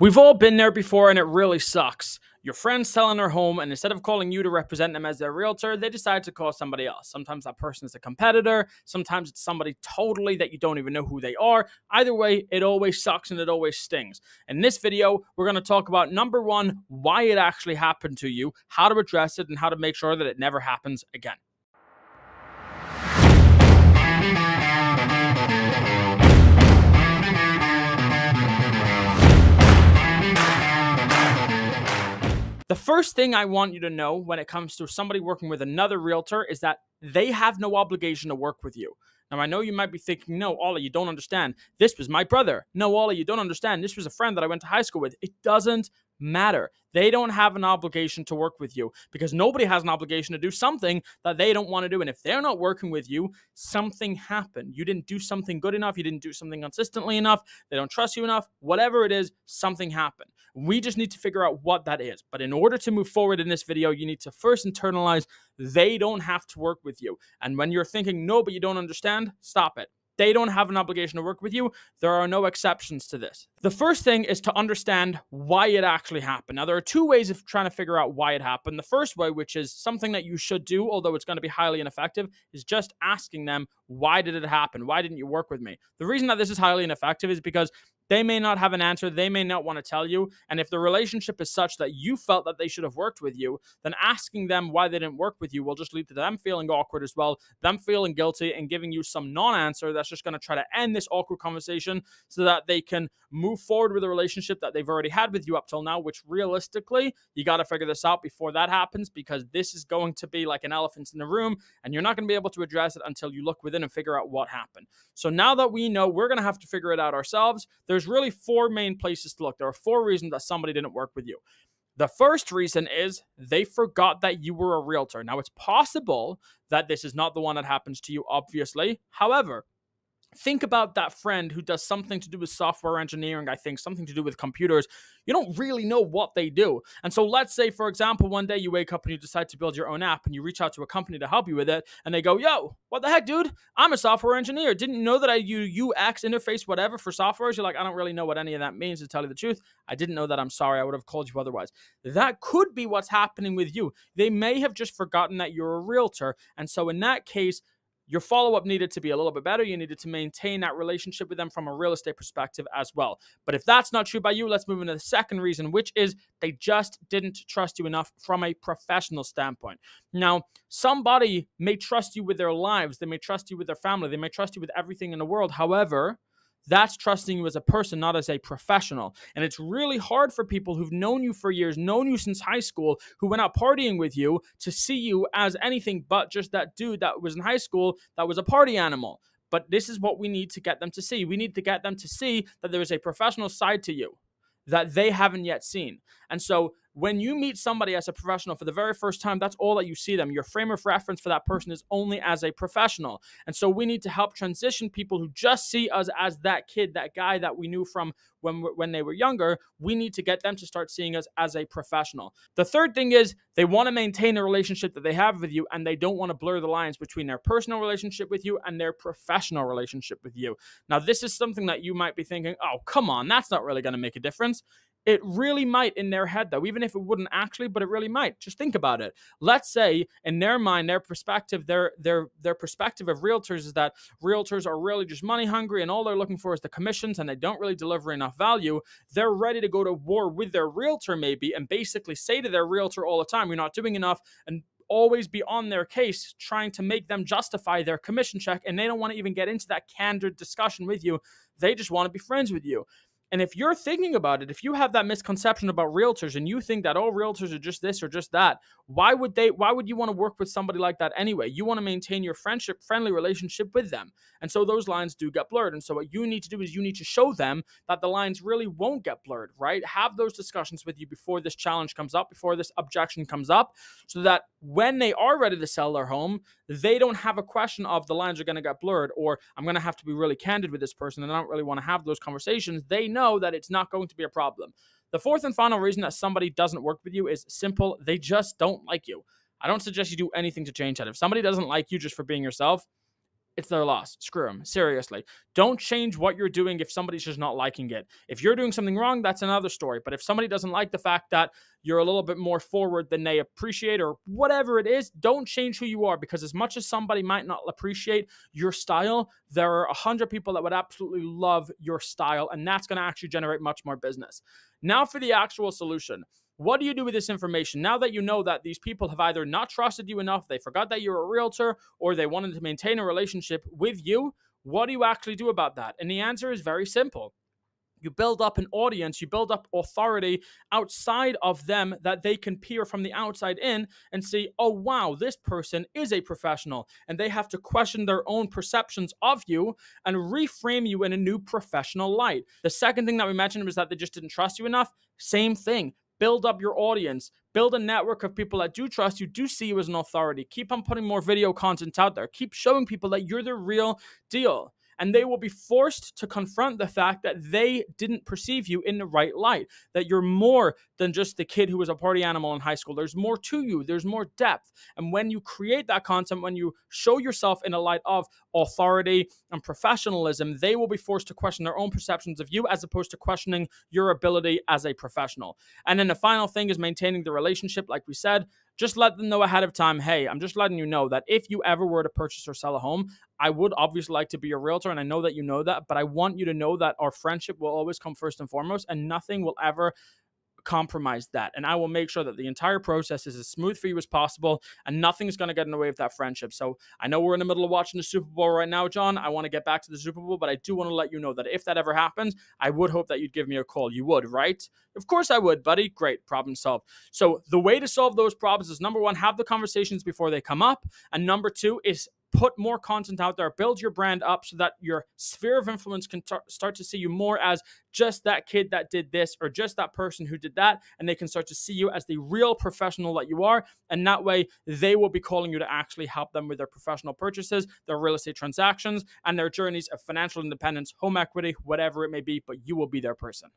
We've all been there before, and it really sucks. Your friend's selling their home, and instead of calling you to represent them as their realtor, they decide to call somebody else. Sometimes that person is a competitor. Sometimes it's somebody totally that you don't even know who they are. Either way, it always sucks and it always stings. In this video, we're going to talk about, number one, why it actually happened to you, how to address it, and how to make sure that it never happens again. The first thing I want you to know when it comes to somebody working with another realtor is that they have no obligation to work with you. Now, I know you might be thinking, no, Ollie, you don't understand. This was my brother. No, Ollie, you don't understand. This was a friend that I went to high school with. It doesn't matter. They don't have an obligation to work with you because nobody has an obligation to do something that they don't want to do. And if they're not working with you, something happened. You didn't do something good enough. You didn't do something consistently enough. They don't trust you enough. Whatever it is, something happened. We just need to figure out what that is. But in order to move forward in this video, you need to first internalize they don't have to work with you. And when you're thinking, no, but you don't understand, stop it. They don't have an obligation to work with you. There are no exceptions to this. The first thing is to understand why it actually happened. Now, there are two ways of trying to figure out why it happened. The first way, which is something that you should do, although it's going to be highly ineffective, is just asking them, why did it happen? Why didn't you work with me? The reason that this is highly ineffective is because they may not have an answer. They may not want to tell you. And if the relationship is such that you felt that they should have worked with you, then asking them why they didn't work with you will just lead to them feeling awkward as well, them feeling guilty and giving you some non-answer that's just going to try to end this awkward conversation so that they can move forward with the relationship that they've already had with you up till now, which realistically, you got to figure this out before that happens because this is going to be like an elephant in the room and you're not going to be able to address it until you look within and figure out what happened. So now that we know, we're going to have to figure it out ourselves. There's really four main places to look. There are four reasons that somebody didn't work with you. The first reason is they forgot that you were a realtor. Now, it's possible that this is not the one that happens to you, obviously. However, think about that friend who does something to do with software engineering, I think, something to do with computers. You don't really know what they do. And so let's say, for example, one day you wake up and you decide to build your own app and you reach out to a company to help you with it. And they go, yo, what the heck, dude? I'm a software engineer. Didn't know that I do UX interface, whatever, for softwares. You're like, I don't really know what any of that means, to tell you the truth. I didn't know that. I'm sorry. I would have called you otherwise. That could be what's happening with you. They may have just forgotten that you're a realtor. And so in that case, your follow-up needed to be a little bit better. You needed to maintain that relationship with them from a real estate perspective as well. But if that's not true by you, let's move into the second reason, which is they just didn't trust you enough from a professional standpoint. Now, somebody may trust you with their lives. They may trust you with their family. They may trust you with everything in the world. However, that's trusting you as a person, not as a professional. And it's really hard for people who've known you for years, known you since high school, who went out partying with you, to see you as anything but just that dude that was in high school that was a party animal. But this is what we need to get them to see. We need to get them to see that there is a professional side to you that they haven't yet seen. And so when you meet somebody as a professional for the very first time, that's all that you see them. Your frame of reference for that person is only as a professional. And so we need to help transition people who just see us as that kid, that guy that we knew from when they were younger. We need to get them to start seeing us as a professional. The third thing is they want to maintain a relationship that they have with you, and they don't want to blur the lines between their personal relationship with you and their professional relationship with you. Now, this is something that you might be thinking, oh, come on, that's not really going to make a difference. It really might in their head, though, even if it wouldn't actually, but it really might. Just think about it. Let's say in their mind, their perspective, their perspective of realtors is that realtors are really just money hungry and all they're looking for is the commissions and they don't really deliver enough value. They're ready to go to war with their realtor maybe and basically say to their realtor all the time, you're not doing enough, and always be on their case trying to make them justify their commission check, and they don't want to even get into that candid discussion with you. They just want to be friends with you. And if you're thinking about it, if you have that misconception about realtors and you think that all realtors are just this or just that, why would you want to work with somebody like that anyway? You want to maintain your friendly relationship with them. And so those lines do get blurred. And so what you need to do is you need to show them that the lines really won't get blurred, right? Have those discussions with you before this challenge comes up, before this objection comes up, so that when they are ready to sell their home, they don't have a question of the lines are going to get blurred or I'm going to have to be really candid with this person and I don't really want to have those conversations. They know that it's not going to be a problem. The fourth and final reason that somebody doesn't work with you is simple. They just don't like you. I don't suggest you do anything to change that. If somebody doesn't like you just for being yourself, it's their loss. Screw them. Seriously. Don't change what you're doing if somebody's just not liking it. If you're doing something wrong, that's another story. But if somebody doesn't like the fact that you're a little bit more forward than they appreciate or whatever it is, don't change who you are, because as much as somebody might not appreciate your style, there are 100 people that would absolutely love your style, and that's going to actually generate much more business. Now for the actual solution. What do you do with this information now that you know that these people have either not trusted you enough, they forgot that you're a realtor, or they wanted to maintain a relationship with you? What do you actually do about that? And the answer is very simple. You build up an audience, you build up authority outside of them that they can peer from the outside in and see, oh, wow, this person is a professional. And they have to question their own perceptions of you and reframe you in a new professional light. The second thing that we mentioned was that they just didn't trust you enough. Same thing. Build up your audience. Build a network of people that do trust you, do see you as an authority. Keep on putting more video content out there. Keep showing people that you're the real deal. And they will be forced to confront the fact that they didn't perceive you in the right light, that you're more than just the kid who was a party animal in high school. There's more to you. There's more depth. And when you create that content, when you show yourself in a light of authority and professionalism, they will be forced to question their own perceptions of you as opposed to questioning your ability as a professional. And then the final thing is maintaining the relationship, like we said. Just let them know ahead of time, hey, I'm just letting you know that if you ever were to purchase or sell a home, I would obviously like to be a realtor, and I know that you know that, but I want you to know that our friendship will always come first and foremost, and nothing will ever compromise that. And I will make sure that the entire process is as smooth for you as possible, and nothing's going to get in the way of that friendship. So I know we're in the middle of watching the Super Bowl right now, John. I want to get back to the Super Bowl, but I do want to let you know that if that ever happens, I would hope that you'd give me a call. You would, right? Of course I would, buddy. Great. Problem solved. So the way to solve those problems is, number one, have the conversations before they come up. And number two is put more content out there, build your brand up so that your sphere of influence can start to see you more as just that kid that did this or just that person who did that, and they can start to see you as the real professional that you are, and that way they will be calling you to actually help them with their professional purchases, their real estate transactions, and their journeys of financial independence, home equity, whatever it may be, but you will be their person.